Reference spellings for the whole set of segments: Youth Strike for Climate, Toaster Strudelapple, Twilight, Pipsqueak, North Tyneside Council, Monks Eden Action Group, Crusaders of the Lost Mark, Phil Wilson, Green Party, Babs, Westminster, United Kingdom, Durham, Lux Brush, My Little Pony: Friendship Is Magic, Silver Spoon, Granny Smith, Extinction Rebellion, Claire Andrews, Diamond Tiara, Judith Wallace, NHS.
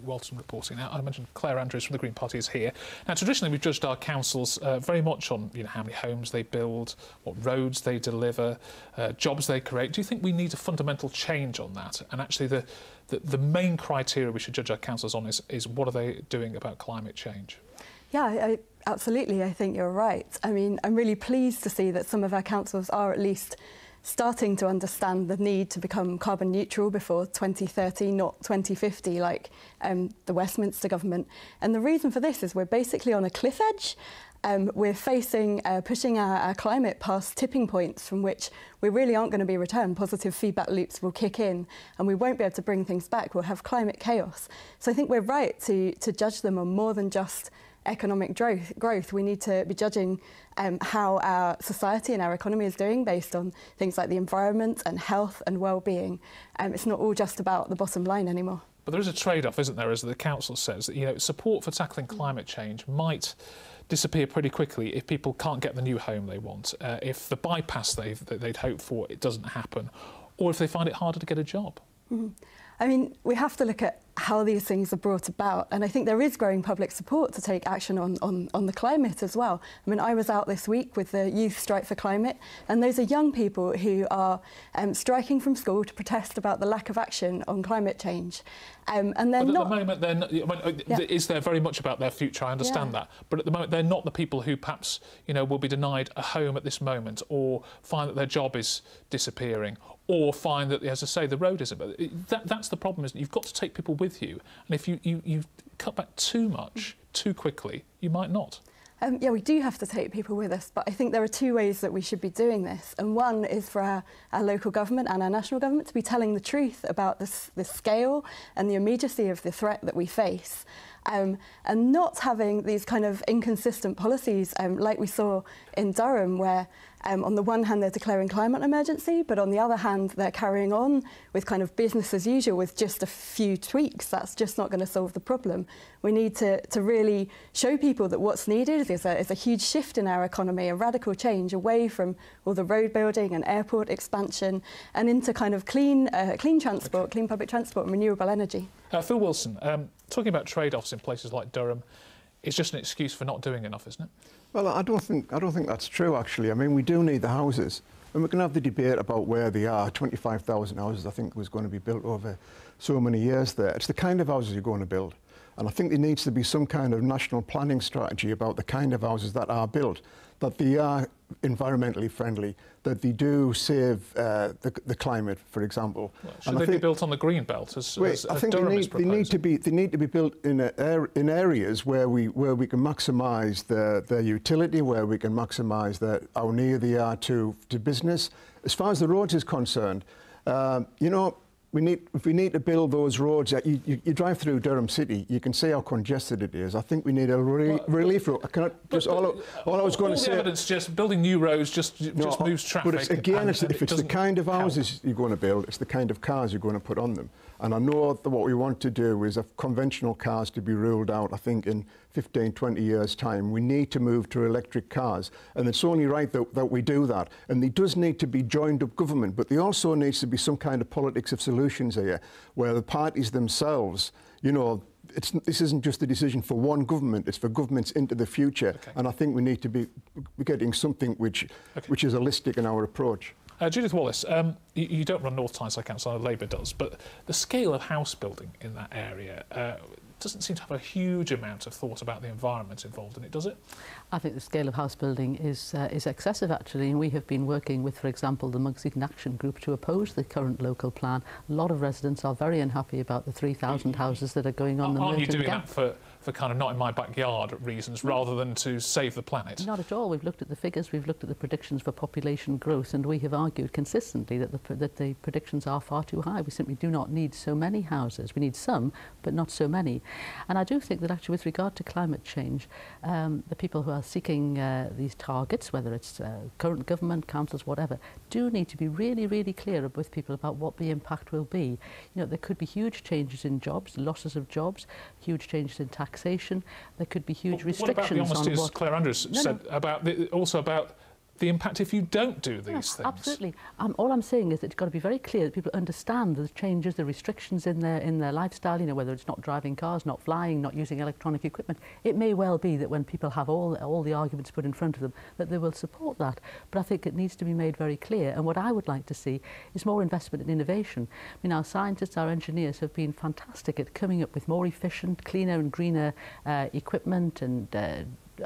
Wilson reporting. Now, I mentioned Claire Andrews from the Green Party is here. Now, traditionally, we've judged our councils very much on how many homes they build, what roads they deliver, jobs they create. Do you think we need a fundamental change on that? And actually, the main criteria we should judge our councils on is what are they doing about climate change? Yeah, absolutely. I think you're right. I mean, I'm really pleased to see that some of our councils are at least starting to understand the need to become carbon neutral before 2030, not 2050, like the Westminster government. And the reason for this is we're basically on a cliff edge. We're facing pushing our climate past tipping points from which we really aren't going to be returned. Positive feedback loops will kick in and we won't be able to bring things back. We'll have climate chaos. So I think we're right to judge them on more than just economic growth. We need to be judging how our society and our economy is doing based on things like the environment and health and well-being. It's not all just about the bottom line anymore. But there is a trade-off, isn't there, as the council says, that support for tackling climate change might disappear pretty quickly if people can't get the new home they want, if the bypass they'd hoped for it doesn't happen, or if they find it harder to get a job. Mm-hmm. I mean, we have to look at how these things are brought about, and I think there is growing public support to take action on the climate as well. I mean, I was out this week with the Youth Strike for Climate, and those are young people who are striking from school to protest about the lack of action on climate change. And they're not... But at the moment, they're not, is there very much about their future? I understand that. But at the moment, they're not the people who perhaps, will be denied a home at this moment, or find that their job is disappearing, or find that, as I say, the road isn't. That's the problem, isn't it? You've got to take people with you. And if you cut back too much, too quickly, you might not. Yeah, we do have to take people with us, but I think there are two ways that we should be doing this. And one is for our local government and our national government to be telling the truth about the scale and the immediacy of the threat that we face. And not having these kind of inconsistent policies like we saw in Durham, where on the one hand they're declaring climate emergency, but on the other hand they're carrying on with kind of business as usual with just a few tweaks. That's just not going to solve the problem. We need to really show people that what's needed is a huge shift in our economy, a radical change away from all the road building and airport expansion and into kind of clean transport, clean public transport and renewable energy. Phil Wilson, talking about trade-offs in places like Durham, it's just an excuse for not doing enough, isn't it? Well, I don't think that's true, actually. I mean, we do need the houses. And we can have the debate about where they are. 25,000 houses, I think, was going to be built over so many years there. It's the kind of houses you're going to build. And I think there needs to be some kind of national planning strategy about the kind of houses that are built, that they are environmentally friendly, that they do save the climate, for example. Well, should they be built on the green belt, as Durham is proposing? They need to be built in areas where we can maximise their utility, where we can maximise how near they are to business. As far as the roads is concerned, if we need to build those roads, you drive through Durham City, you can see how congested it is. I think we need a relief road. All the evidence suggests building new roads just moves traffic. But it's the kind of houses you're going to build, it's the kind of cars you're going to put on them. And I know that what we want to do is have conventional cars to be ruled out, I think, in 15, 20 years' time. We need to move to electric cars. And it's only right that we do that. And there does need to be joined-up government, but there also needs to be some kind of politics of solutions here, where the parties themselves, this isn't just a decision for one government, it's for governments into the future. Okay. And I think we need to be getting something which is holistic in our approach. Judith Wallace, you don't run North Tyneside Council, Labour does, but the scale of house building in that area doesn't seem to have a huge amount of thought about the environment involved in it, does it? I think the scale of house building is excessive, actually, and we have been working with, for example, the Monks Eden Action Group to oppose the current local plan. A lot of residents are very unhappy about the 3,000 houses that are going on. Aren't you doing that for kind of not in my backyard reasons rather than to save the planet? Not at all. We've looked at the figures, we've looked at the predictions for population growth, and we have argued consistently that the predictions are far too high. We simply do not need so many houses. We need some, but not so many. And I do think that actually with regard to climate change, the people who are seeking these targets, whether it's current government, councils, whatever, do need to be really, really clear with people about what the impact will be. There could be huge changes in jobs, losses of jobs, huge changes in tax. There could be huge restrictions on what... What about the honesty, as Claire Andrews said, about also about the impact if you don't do these things. Absolutely. All I'm saying is that it's got to be very clear that people understand the changes, the restrictions in their lifestyle, you know, whether it's not driving cars, not flying, not using electronic equipment. It may well be that when people have all the arguments put in front of them, that they will support that. But I think it needs to be made very clear. And what I would like to see is more investment in innovation. I mean, our scientists, our engineers have been fantastic at coming up with more efficient, cleaner and greener equipment and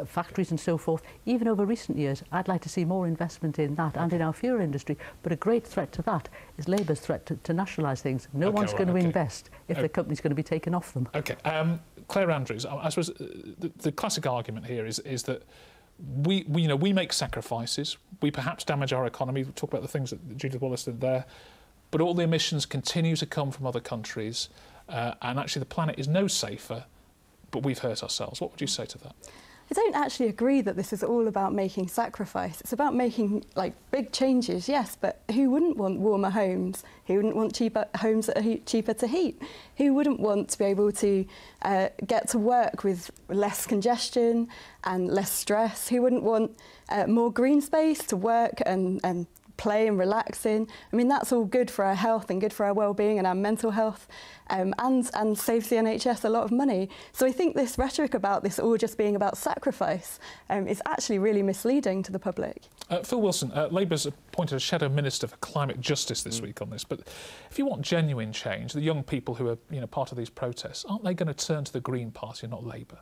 factories and so forth, even over recent years. I'd like to see more investment in that and in our fuel industry, but a great threat to that is Labour's threat to nationalise things. No one's going to invest if the company's going to be taken off them. OK. Claire Andrews, I suppose the classic argument here is that we you know, we make sacrifices, we perhaps damage our economy, we talk about the things that Judith Wallace did there, but all the emissions continue to come from other countries and actually the planet is no safer, but we've hurt ourselves. What would you say to that? I don't actually agree that this is all about making sacrifice. It's about making, like, big changes, yes, but who wouldn't want warmer homes? Who wouldn't want cheaper homes that are cheaper to heat? Who wouldn't want to be able to get to work with less congestion and less stress? Who wouldn't want more green space to work and play and relax in? I mean, that's all good for our health and good for our well-being and our mental health, and saves the NHS a lot of money. So I think this rhetoric about this all just being about sacrifice is actually really misleading to the public. Phil Wilson, Labour's appointed a shadow minister for climate justice this week on this, but if you want genuine change, the young people who are, you know, part of these protests, aren't they going to turn to the Green Party and not Labour?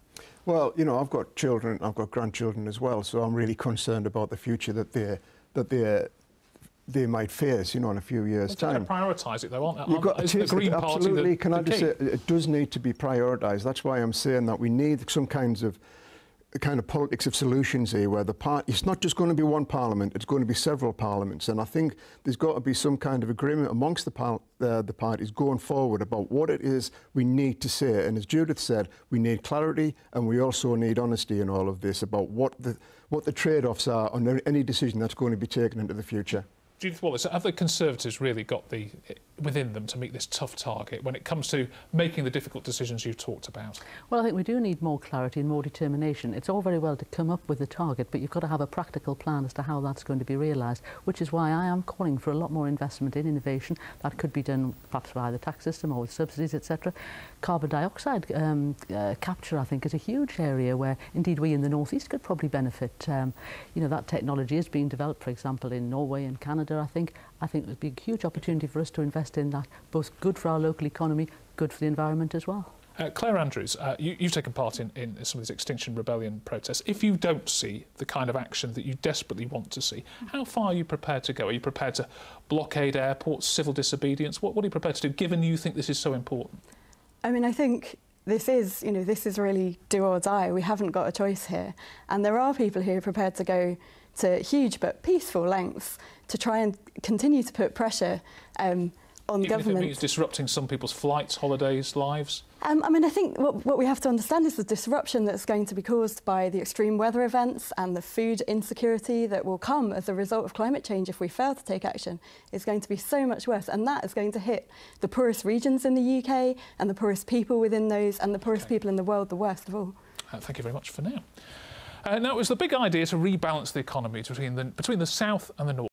Well, you know, I've got children, I've got grandchildren as well, so I'm really concerned about the future that they might face, you know, in a few years' time. Prioritise it, though, aren't they? You've got the Green Party. Absolutely. Can I just say it does need to be prioritised? That's why I'm saying that we need some kinds of politics of solutions here, where it's not just going to be one parliament; it's going to be several parliaments. And I think there's got to be some kind of agreement amongst the parties going forward about what it is we need to say. And as Judith said, we need clarity, and we also need honesty in all of this about what the trade-offs are on any decision that's going to be taken into the future. Judith Wallace, have the Conservatives really got within them to meet this tough target when it comes to making the difficult decisions you've talked about? Well, I think we do need more clarity and more determination. It's all very well to come up with a target, but you've got to have a practical plan as to how that's going to be realised, which is why I am calling for a lot more investment in innovation. That could be done perhaps via the tax system or with subsidies, etc. Carbon dioxide capture, I think, is a huge area where, indeed, we in the North East could probably benefit. You know, that technology is being developed, for example, in Norway and Canada. I think it would be a huge opportunity for us to invest in that, both good for our local economy, good for the environment as well. Claire Andrews, you've taken part in some of these Extinction Rebellion protests. If you don't see the kind of action that you desperately want to see, how far are you prepared to go? Are you prepared to blockade airports, civil disobedience? What are you prepared to do, given you think this is so important? I mean, I think this is, you know, this is really do or die. We haven't got a choice here. And there are people who are prepared to go to huge but peaceful lengths to try and continue to put pressure on government. Even if it means disrupting some people's flights, holidays, lives? I mean, I think what we have to understand is the disruption that's going to be caused by the extreme weather events and the food insecurity that will come as a result of climate change if we fail to take action is going to be so much worse, and that is going to hit the poorest regions in the UK and the poorest people within those and the poorest people in the world the worst of all. Thank you very much for now. Now, it was the big idea to rebalance the economy between the South and the North.